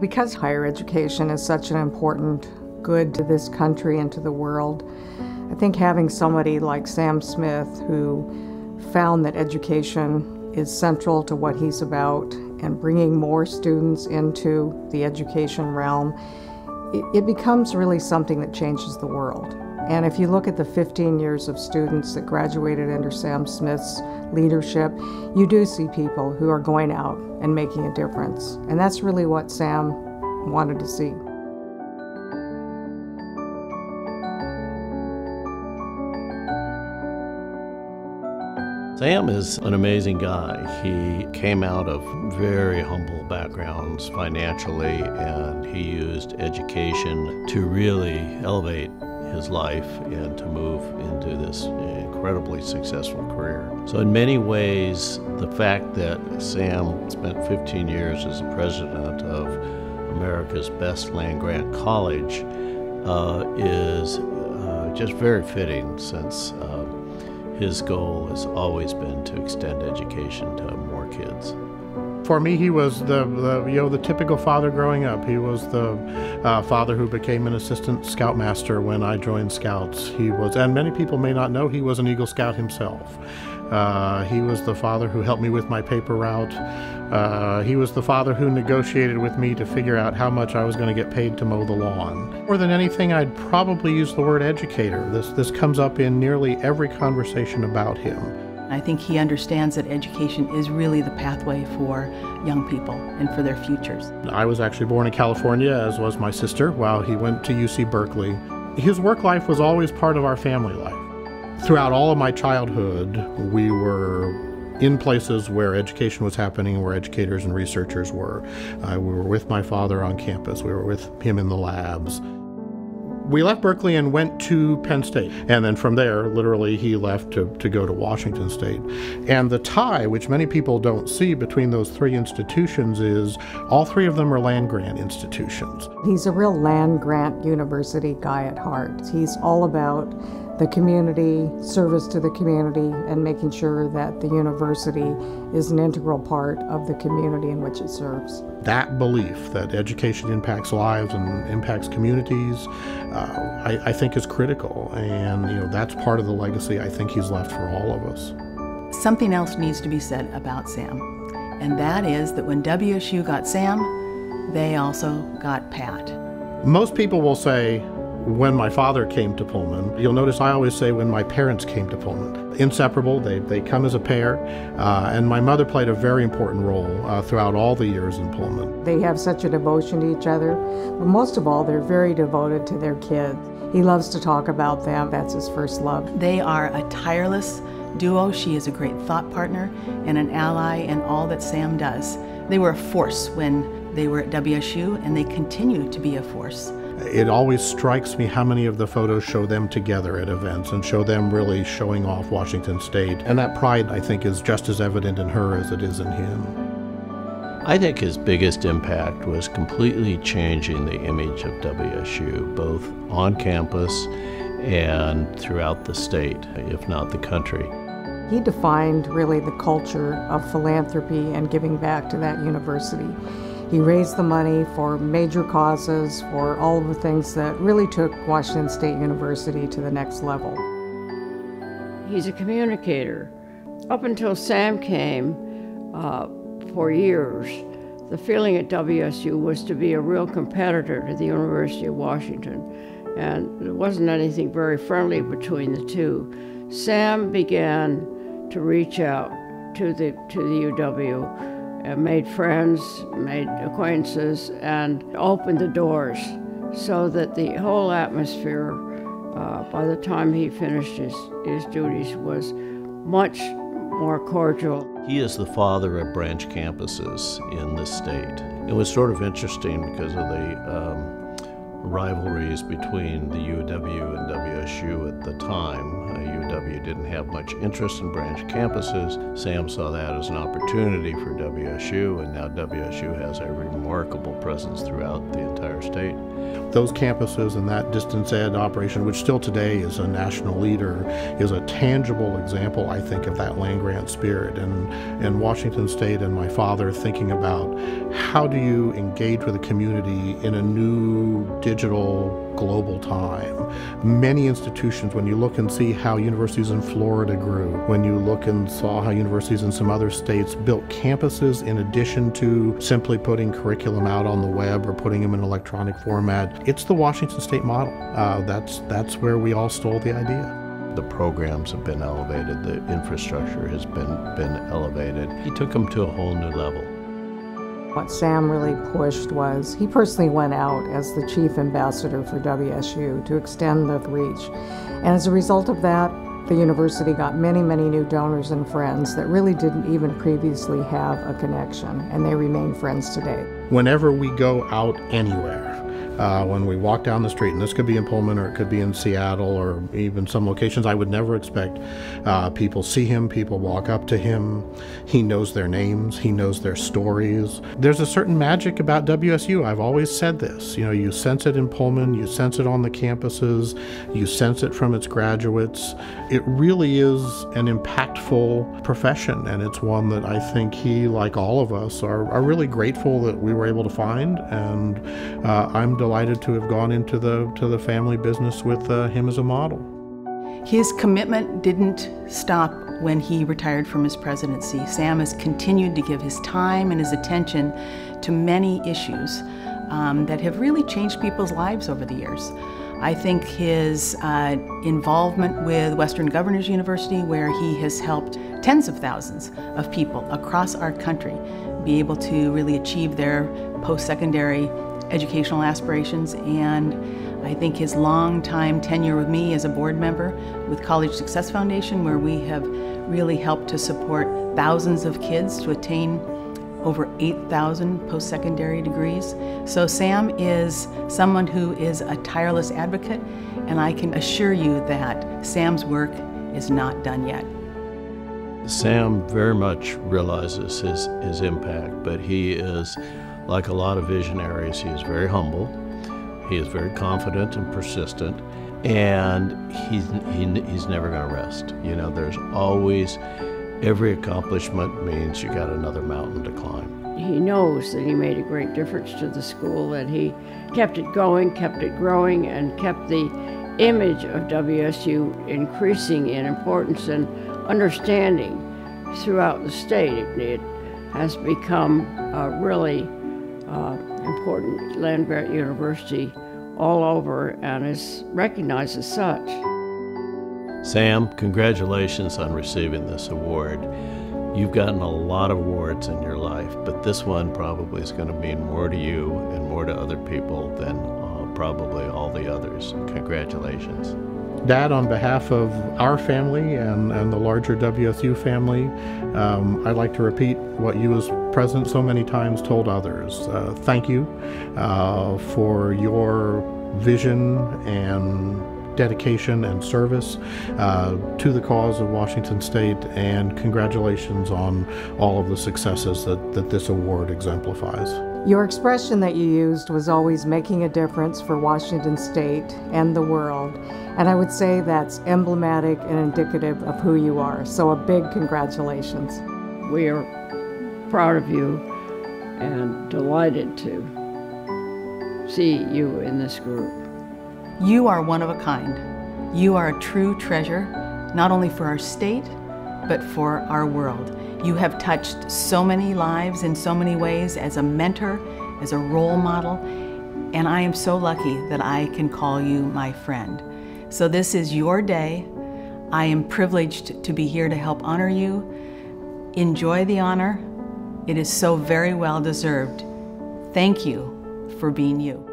Because higher education is such an important good to this country and to the world, I think having somebody like Sam Smith, who found that education is central to what he's about, and bringing more students into the education realm, it becomes really something that changes the world. And if you look at the 15 years of students that graduated under Sam Smith's leadership, you do see people who are going out and making a difference. And that's really what Sam wanted to see. Sam is an amazing guy. He came out of very humble backgrounds financially, and he used education to really elevate his life and to move into this incredibly successful career. So in many ways, the fact that Sam spent 15 years as the president of America's best land-grant college is just very fitting, since his goal has always been to extend education to more kids. For me, he was the typical father growing up. He was the father who became an assistant scoutmaster when I joined Scouts. He was, and many people may not know, he was an Eagle Scout himself. He was the father who helped me with my paper route. He was the father who negotiated with me to figure out how much I was going to get paid to mow the lawn. More than anything, I'd probably use the word educator. This comes up in nearly every conversation about him. I think he understands that education is really the pathway for young people and for their futures. I was actually born in California, as was my sister, while he went to UC Berkeley. His work life was always part of our family life. Throughout all of my childhood, we were in places where education was happening, where educators and researchers were. We were with my father on campus. We were with him in the labs. We left Berkeley and went to Penn State. And then from there, literally, he left to go to Washington State. And the tie, which many people don't see between those three institutions, is all three of them are land-grant institutions. He's a real land-grant university guy at heart. He's all about the community, service to the community, and making sure that the university is an integral part of the community in which it serves. That belief that education impacts lives and impacts communities, I think is critical, and that's part of the legacy I think he's left for all of us. Something else needs to be said about Sam, and that is that when WSU got Sam, they also got Pat. Most people will say, when my father came to Pullman, you'll notice I always say when my parents came to Pullman. Inseparable, they come as a pair, and my mother played a very important role throughout all the years in Pullman. They have such a devotion to each other, but most of all, they're very devoted to their kids. He loves to talk about them. That's his first love. They are a tireless duo. She is a great thought partner and an ally in all that Sam does. They were a force when they were at WSU, and they continue to be a force. It always strikes me how many of the photos show them together at events and show them really showing off Washington State. And that pride, I think, is just as evident in her as it is in him. I think his biggest impact was completely changing the image of WSU, both on campus and throughout the state, if not the country. He defined really the culture of philanthropy and giving back to that university. He raised the money for major causes, for all of the things that really took Washington State University to the next level. He's a communicator. Up until Sam came, for years, the feeling at WSU was to be a real competitor to the University of Washington, and there wasn't anything very friendly between the two. Sam began to reach out to the UW. Made friends, made acquaintances, and opened the doors so that the whole atmosphere, by the time he finished his duties, was much more cordial. He is the father of branch campuses in the state. It was sort of interesting because of the rivalries between the UW and WSU at the time. UW didn't have much interest in branch campuses. Sam saw that as an opportunity for WSU, and now WSU has a remarkable presence throughout the entire state. Those campuses and that distance ed operation, which still today is a national leader, is a tangible example, I think, of that land-grant spirit. And Washington State and my father thinking about how do you engage with a community in a new digital global time? Many institutions, when you look and see how universities in Florida grew, when you look and saw how universities in some other states built campuses in addition to simply putting curriculum out on the web or putting them in electronic format, it's the Washington State model. That's where we all stole the idea. The programs have been elevated, the infrastructure has been elevated. He took them to a whole new level. What Sam really pushed was, he personally went out as the chief ambassador for WSU to extend the reach. And as a result of that, the university got many, many new donors and friends that really didn't even previously have a connection, and they remain friends today. Whenever we go out anywhere, when we walk down the street, and this could be in Pullman or it could be in Seattle or even some locations I would never expect, people see him, people walk up to him, he knows their names, he knows their stories. There's a certain magic about WSU. I've always said this, you know, you sense it in Pullman, you sense it on the campuses, you sense it from its graduates. It really is an impactful profession, and it's one that I think he, like all of us, are really grateful that we were able to find, and I'm delighted to have gone into the family business with him as a model. His commitment didn't stop when he retired from his presidency. Sam has continued to give his time and his attention to many issues that have really changed people's lives over the years. I think his involvement with Western Governors University, where he has helped tens of thousands of people across our country be able to really achieve their post-secondary educational aspirations, and I think his long-time tenure with me as a board member with College Success Foundation, where we have really helped to support thousands of kids to attain over 8,000 post-secondary degrees. So Sam is someone who is a tireless advocate, and I can assure you that Sam's work is not done yet. Sam very much realizes his impact, but he is, like a lot of visionaries, he is very humble, he is very confident and persistent, and he's never going to rest. You know, there's always, every accomplishment means you got another mountain to climb. He knows that he made a great difference to the school, that he kept it going, kept it growing, and kept the image of WSU increasing in importance and understanding throughout the state. It has become a really important land-grant university all over and is recognized as such. Sam, congratulations on receiving this award. You've gotten a lot of awards in your life, but this one probably is going to mean more to you and more to other people than probably all the others. Congratulations. Dad, on behalf of our family and the larger WSU family, I'd like to repeat what you as president so many times told others. Thank you for your vision and dedication and service to the cause of Washington State, and congratulations on all of the successes that this award exemplifies. Your expression that you used was always making a difference for Washington State and the world, and I would say that's emblematic and indicative of who you are, so a big congratulations. We are proud of you and delighted to see you in this group. You are one of a kind. You are a true treasure, not only for our state, but for our world. You have touched so many lives in so many ways as a mentor, as a role model, and I am so lucky that I can call you my friend. So this is your day. I am privileged to be here to help honor you. Enjoy the honor. It is so very well deserved. Thank you for being you.